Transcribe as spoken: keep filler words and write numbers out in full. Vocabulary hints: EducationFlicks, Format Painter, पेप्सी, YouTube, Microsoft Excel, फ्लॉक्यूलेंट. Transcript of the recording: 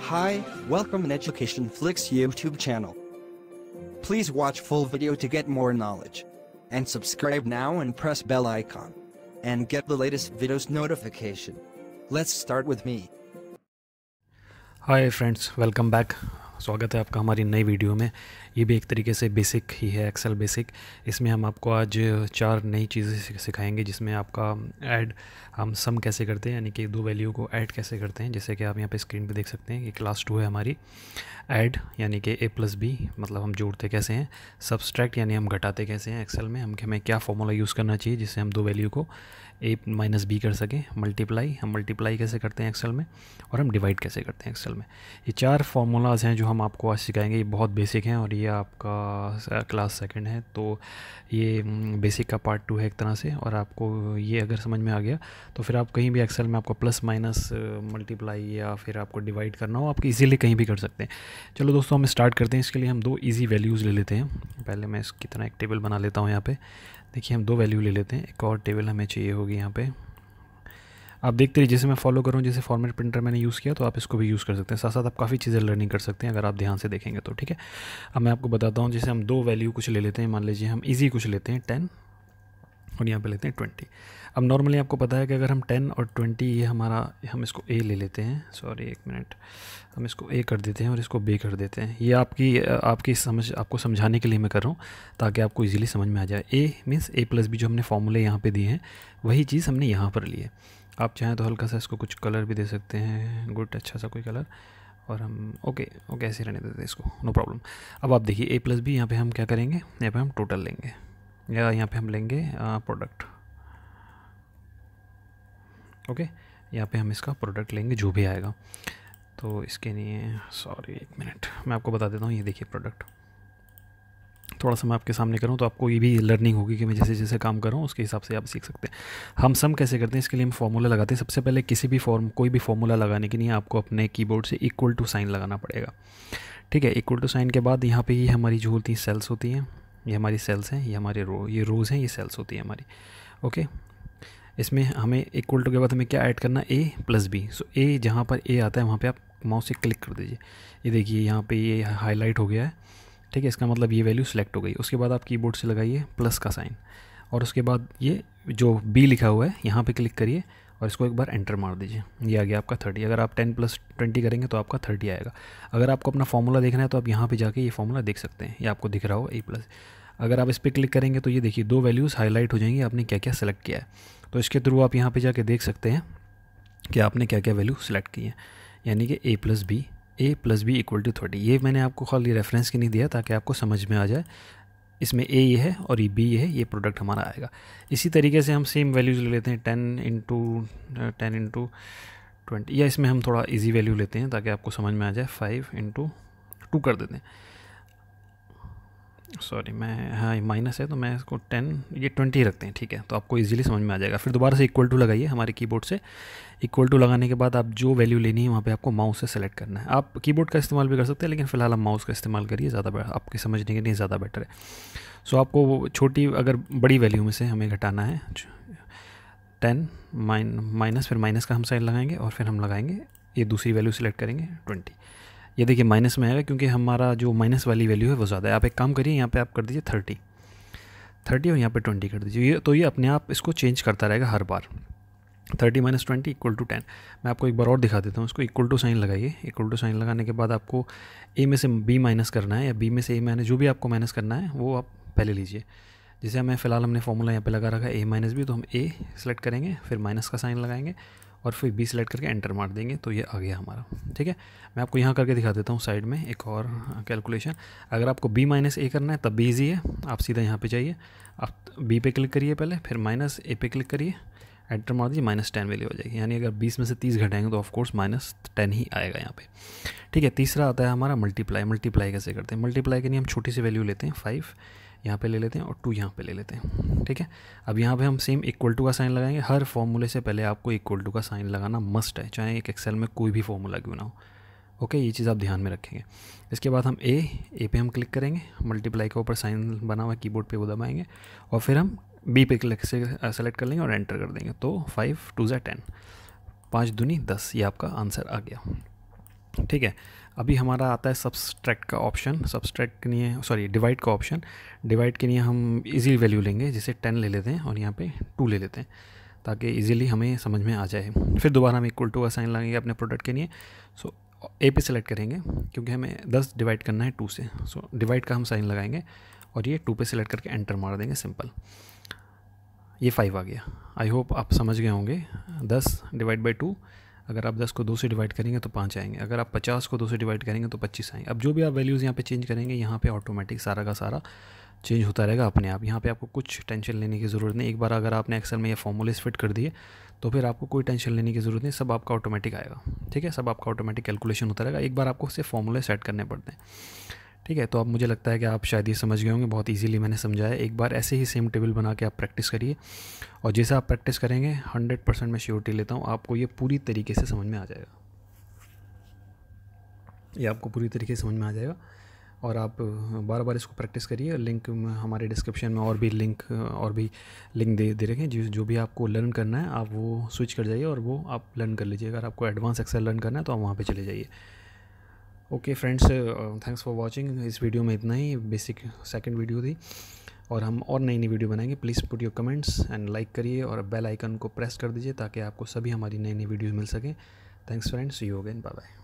Hi, welcome to EducationFlicks YouTube channel. Please watch full video to get more knowledge. And subscribe now and press bell icon. And get the latest videos notification. Let's start with me. Hi friends, welcome back. स्वागत है आपका हमारी नई video में। ये भी एक तरीके से बेसिक ही है, एक्सेल बेसिक। इसमें हम आपको आज चार नई चीज़ें सिखाएंगे, जिसमें आपका ऐड हम सम कैसे करते हैं, यानी कि दो वैल्यू को ऐड कैसे करते हैं। जैसे कि आप यहाँ पे स्क्रीन पे देख सकते हैं कि क्लास टू है हमारी। ऐड यानी कि ए प्लस बी, मतलब हम जोड़ते कैसे हैं। सब्सट्रैक्ट यानी हम घटाते कैसे हैं। एक्सेल में हम हमें क्या फॉर्मूला यूज़ करना चाहिए जिससे हम दो वैल्यू को ए माइनस बी कर सकें। मल्टीप्लाई, हम मल्टीप्लाई कैसे करते हैं एक्सेल में, और हम डिवाइड कैसे करते हैं एक्सेल में। ये चार फार्मूलाज हैं जो हम आपको आज सिखाएंगे। ये बहुत बेसिक हैं और ये आपका क्लास सेकंड है, तो ये बेसिक का पार्ट टू है एक तरह से। और आपको ये अगर समझ में आ गया तो फिर आप कहीं भी एक्सेल में आपको प्लस माइनस, मल्टीप्लाई या फिर आपको डिवाइड करना हो, आप इजीली कहीं भी कर सकते हैं। चलो दोस्तों, हम स्टार्ट करते हैं। इसके लिए हम दो ईजी वैल्यूज़ ले लेते हैं। पहले मैं इसकी तरह एक टेबल बना लेता हूँ। यहाँ पर देखिए, हम दो वैल्यू ले लेते हैं। एक और टेबल हमें चाहिए होगी। यहाँ पर आप देखते रहिए, जैसे मैं फॉलो करूँ, जैसे फॉर्मेट प्रिंटर मैंने यूज़ किया, तो आप इसको भी यूज़ कर सकते हैं। साथ साथ आप काफ़ी चीज़ें लर्निंग कर सकते हैं अगर आप ध्यान से देखेंगे तो। ठीक है, अब मैं आपको बताता हूँ। जैसे हम दो वैल्यू कुछ ले लेते हैं, मान लीजिए हम इजी कुछ लेते हैं टेन, और यहाँ पे लेते हैं ट्वेंटी। अब नॉर्मली आपको पता है कि अगर हम टेन और ट्वेंटी, ये हमारा, हम इसको ए ले लेते हैं, सॉरी एक मिनट, हम इसको ए कर देते हैं और इसको बी कर देते हैं। ये आपकी आपकी समझ, आपको समझाने के लिए मैं कर रहा हूँ ताकि आपको इजीली समझ में आ जाए। A means A plus B, जो हमने फॉर्मूले यहाँ पे दिए हैं वही चीज़ हमने यहाँ पर ली है। आप चाहें तो हल्का सा इसको कुछ कलर भी दे सकते हैं, गुड, अच्छा सा कोई कलर। और हम ओके ओके ऐसे रहने देते हैं इसको, नो प्रॉब्लम। अब आप देखिए, ए प्लस बी, यहाँ पर हम क्या करेंगे, यहाँ पर हम टोटल लेंगे, या यहाँ पे हम लेंगे प्रोडक्ट। ओके, यहाँ पे हम इसका प्रोडक्ट लेंगे जो भी आएगा। तो इसके लिए सॉरी एक मिनट, मैं आपको बता देता हूँ। ये देखिए प्रोडक्ट, थोड़ा सा मैं आपके सामने करूँ तो आपको ये भी लर्निंग होगी कि मैं जैसे जैसे काम कर रहा हूँ उसके हिसाब से आप सीख सकते हैं। हम सम कैसे करते हैं, इसके लिए हम फॉर्मूला लगाते हैं। सबसे पहले किसी भी फॉर्म, कोई भी फॉर्मूला लगाने के लिए आपको अपने कीबोर्ड से इक्वल टू साइन लगाना पड़ेगा। ठीक है, इक्वल टू साइन के बाद यहाँ पर ही हमारी जो होती हैं सेल्स होती हैं, ये हमारी सेल्स हैं, ये हमारे रो, ये रोज़ हैं, ये सेल्स होती है हमारी। ओके, इसमें हमें इक्वल टू के बाद हमें क्या ऐड करना, ए प्लस बी। सो ए, जहाँ पर ए आता है वहाँ पे आप माउस से क्लिक कर दीजिए। ये देखिए यहाँ पे ये हाईलाइट हो गया है। ठीक है, इसका मतलब ये वैल्यू सिलेक्ट हो गई। उसके बाद आप कीबोर्ड से लगाइए प्लस का साइन, और उसके बाद ये जो बी लिखा हुआ है यहाँ पर क्लिक करिए और इसको एक बार एंटर मार दीजिए। ये आ गया आपका थर्टी। अगर आप टेन प्लस ट्वेंटी करेंगे तो आपका थर्टी आएगा। अगर आपको अपना फॉर्मूला देखना है तो आप यहाँ पे जाके ये फॉर्मूला देख सकते हैं, ये आपको दिख रहा हो ए प्लस। अगर आप इस पर क्लिक करेंगे तो ये देखिए दो वैल्यूज़ हाईलाइट हो जाएंगी, आपने क्या क्या सेलेक्ट किया है। तो इसके थ्रू आप यहाँ पर जाके देख सकते हैं कि आपने क्या क्या वैल्यू सेलेक्ट की है। यानी कि A plus B, A plus B equal to thirty. ये मैंने आपको खाली रेफरेंस के नहीं दिया ताकि आपको समझ में आ जाए। इसमें ए ये है और ये बी ये है, ये प्रोडक्ट हमारा आएगा। इसी तरीके से हम सेम वैल्यूज़ ले लेते हैं, ten into ten into twenty, या इसमें हम थोड़ा इजी वैल्यू लेते हैं ताकि आपको समझ में आ जाए। फाइव इंटू टू कर देते हैं, सॉरी मैं, हाँ माइनस है तो मैं इसको टेन, ये ट्वेंटी रखते हैं। ठीक है, तो आपको इजीली समझ में आ जाएगा। फिर दोबारा से इक्वल टू लगाइए हमारे कीबोर्ड से। इक्वल टू लगाने के बाद आप जो वैल्यू लेनी है वहाँ पे आपको माउस से सेलेक्ट करना है। आप कीबोर्ड का इस्तेमाल भी कर सकते हैं, लेकिन फ़िलहाल आप माउस का इस्तेमाल करिए, ज़्यादा आपके समझने के लिए ज़्यादा बेटर है। सो आपको वो छोटी, अगर बड़ी वैल्यू में से हमें घटाना है, टेन माइन माइनस, फिर माइनस का हम साइन लगाएंगे और फिर हम लगाएंगे, ये दूसरी वैल्यू सेलेक्ट करेंगे ट्वेंटी। ये देखिए माइनस में आएगा क्योंकि हमारा जो माइनस वाली वैल्यू है वो ज़्यादा है। आप एक काम करिए, यहाँ पे आप कर दीजिए थर्टी, थर्टी और यहाँ पे ट्वेंटी कर दीजिए। ये तो ये अपने आप इसको चेंज करता रहेगा हर बार। Thirty minus twenty equal to ten. मैं आपको एक बार और दिखा देता हूँ इसको। इक्वल टू साइन लगाइए, इक्वल टू साइन लगाने के बाद आपको ए में से बी माइनस करना है या बी में से ए माइनस, जो भी आपको माइनस करना है वो आप पहले लीजिए। जैसे हमें फ़िलहाल हमने फॉर्मूला यहाँ पे लगा रखा है ए माइनस बी, तो हम ए सेलेक्ट करेंगे, फिर माइनस का साइन लगाएंगे और फिर बी सेलेक्ट करके एंटर मार देंगे, तो ये आ गया हमारा। ठीक है, मैं आपको यहाँ करके दिखा देता हूँ साइड में एक और कैलकुलेशन। अगर आपको बी माइनस ए करना है तब भी ईजी है, आप सीधा यहाँ पे जाइए, आप बी पे क्लिक करिए पहले, फिर माइनस ए पे क्लिक करिए, एंटर मार दीजिए, माइनस टेन वैल्यू हो जाएगी। यानी अगर बीस में से तीस घटाएंगे तो ऑफकोर्स माइनस टेन ही आएगा यहाँ पे। ठीक है, तीसरा आता है हमारा मल्टीप्लाई। मल्टीप्लाई कैसे करते हैं, मल्टीप्लाई के लिए हम छोटी सी वैल्यू लेते हैं, फाइव यहाँ पे ले लेते हैं और टू यहाँ पे ले लेते हैं। ठीक है, अब यहाँ पे हम सेम इक्वल टू का साइन लगाएंगे। हर फॉर्मूले से पहले आपको इक्वल टू का साइन लगाना मस्ट है, चाहे एक एक्सेल में कोई भी फॉर्मूला क्यों ना हो। ओके, ये चीज़ आप ध्यान में रखेंगे। इसके बाद हम ए ए पे हम क्लिक करेंगे, मल्टीप्लाई के ऊपर साइन बना हुआ कीबोर्ड पे वो दबाएंगे और फिर हम बी पे क्लिक से सेलेक्ट कर लेंगे और एंटर कर देंगे। तो फाइव टू ज़ा टेन, पाँच दूनी दस, ये आपका आंसर आ गया। ठीक है। अभी हमारा आता है सब्सट्रैक्ट का ऑप्शन, सब्सट्रैक्ट के लिए सॉरी डिवाइड का ऑप्शन। डिवाइड के लिए हम इजी वैल्यू लेंगे, जैसे टेन ले लेते हैं और यहाँ पे टू ले लेते हैं ताकि इजीली हमें समझ में आ जाए। फिर दोबारा हम इक्वल टू का साइन लगाएंगे अपने प्रोडक्ट के लिए। सो ए पे सेलेक्ट करेंगे क्योंकि हमें दस डिवाइड करना है टू से। सो डिवाइड का हम साइन लगाएंगे और ये टू पे सेलेक्ट करके एंटर मार देंगे, सिंपल। ये फाइव आ गया। आई होप आप समझ गए होंगे। दस डिवाइड बाई टू, अगर आप दस को दो से डिवाइड करेंगे तो पाँच आएंगे, अगर आप पचास को दो से डिवाइड करेंगे तो पच्चीस आएंगे। अब जो भी आप वैल्यूज़ यहाँ पे चेंज करेंगे, यहाँ पे ऑटोमेटिक सारा का सारा चेंज होता रहेगा अपने आप। यहाँ पे आपको कुछ टेंशन लेने की ज़रूरत नहीं। एक बार अगर आपने एक्सेल में ये फॉर्मूलेस फिट कर दिए तो फिर आपको कोई टेंशन लेने की ज़रूरत नहीं, सब आपका ऑटोमेटिक आएगा। ठीक है, सब आपका ऑटोमेटिक कैलकुलेशन होता रहेगा। एक बार आपको सिर्फ फॉर्मूले सेट करने पड़ते हैं। ठीक है, तो अब मुझे लगता है कि आप शायद ये समझ गए होंगे। बहुत इजीली मैंने समझाया। एक बार ऐसे ही सेम टेबल बना के आप प्रैक्टिस करिए और जैसे आप प्रैक्टिस करेंगे हंड्रेड परसेंट मैं श्योरिटी लेता हूँ आपको ये पूरी तरीके से समझ में आ जाएगा। ये आपको पूरी तरीके से समझ में आ जाएगा और आप बार बार इसको प्रैक्टिस करिए। लिंक हमारे डिस्क्रिप्शन में और भी लिंक और भी लिंक दे दे रखें। जो जो भी आपको लर्न करना है आप वो स्विच कर जाइए और वो आप लर्न कर लीजिए। अगर आपको एडवांस एक्सेल लर्न करना है तो आप वहाँ पे चले जाइए। Okay friends, thanks for watching. इस वीडियो में इतना ही, बेसिक सेकंड वीडियो थी और हम और नई नई वीडियो बनाएंगे। Please put your comments and like करिए और बेल आइकन को प्रेस कर दीजिए ताकि आपको सभी हमारी नई नई वीडियोज़ मिल सकें। Thanks friends, see you again, bye bye.